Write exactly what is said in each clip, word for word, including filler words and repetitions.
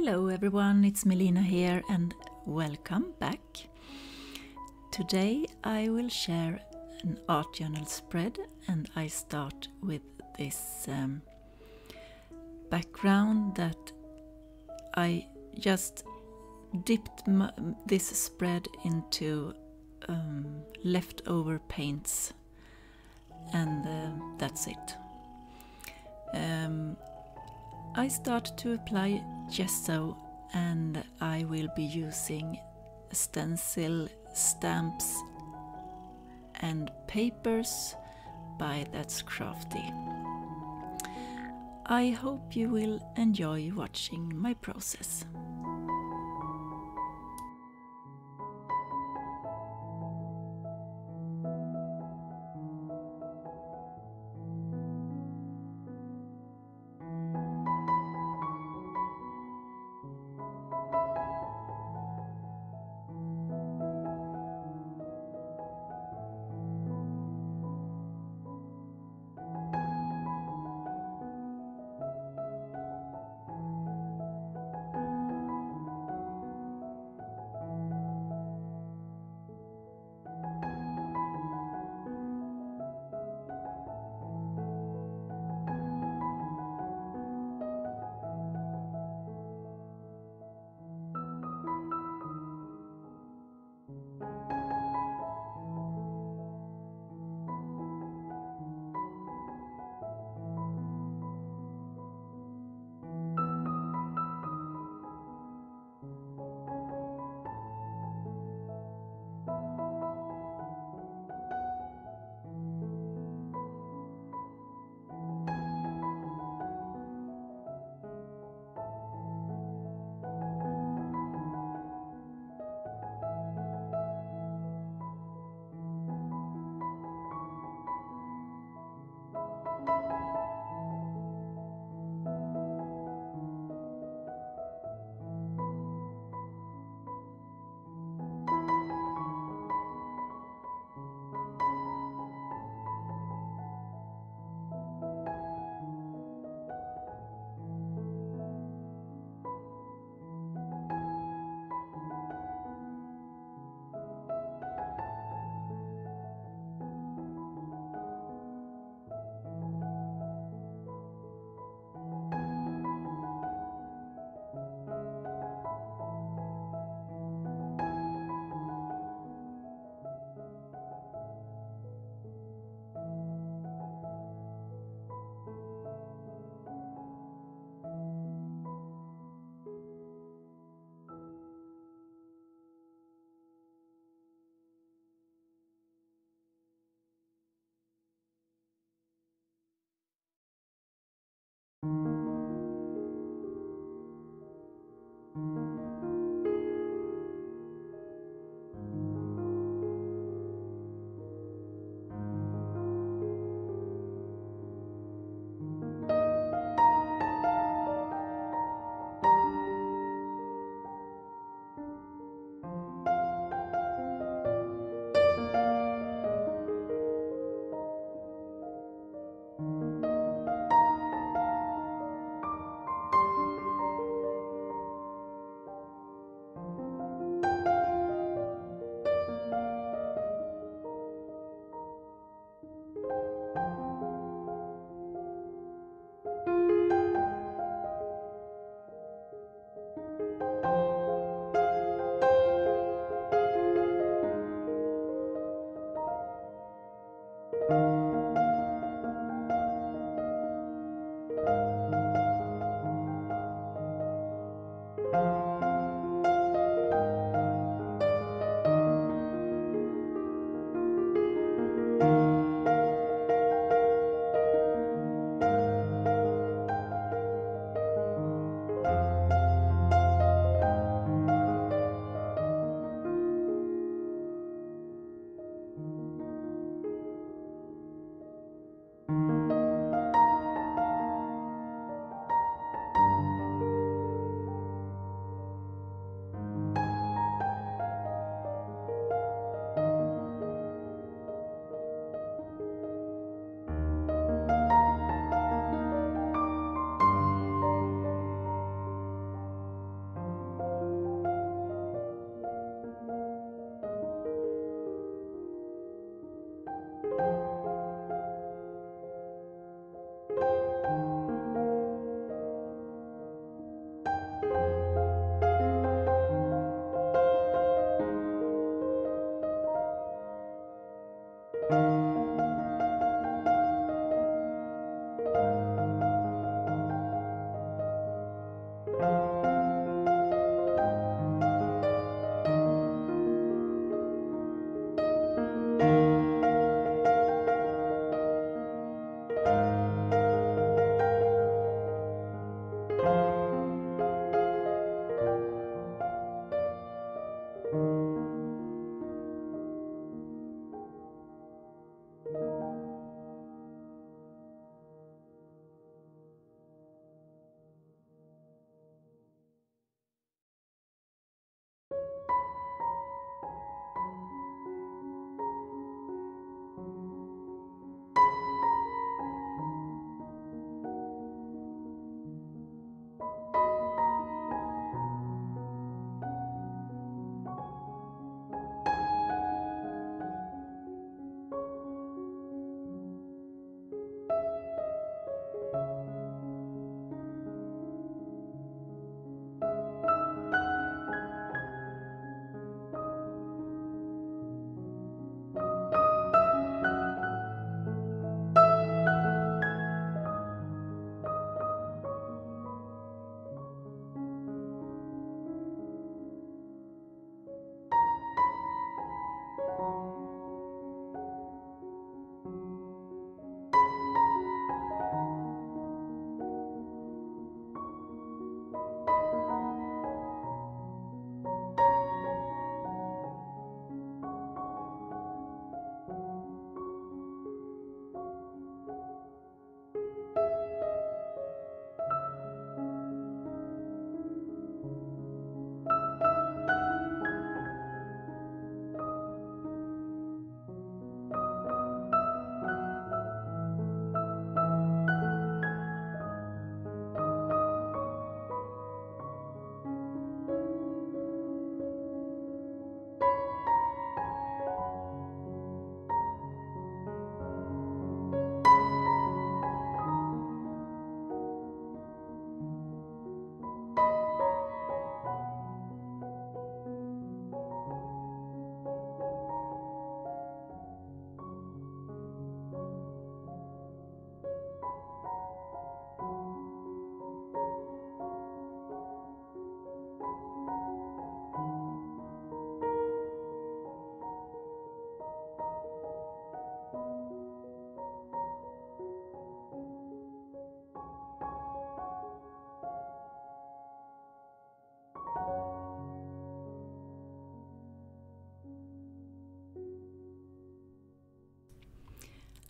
Hello everyone, it's Melina here and welcome back. Today I will share an art journal spread, and I start with this um, background that I just dipped my, this spread into um, leftover paints, and uh, that's it. Um, I start to apply gesso, and I will be using stencil, stamps and papers by That's Crafty. I hope you will enjoy watching my process.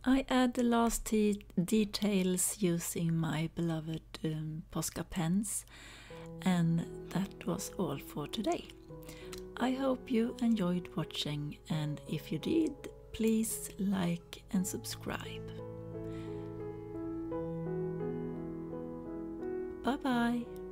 I add the last details using my beloved um, Posca pens, and that was all for today. I hope you enjoyed watching, and if you did, please like and subscribe. Bye bye!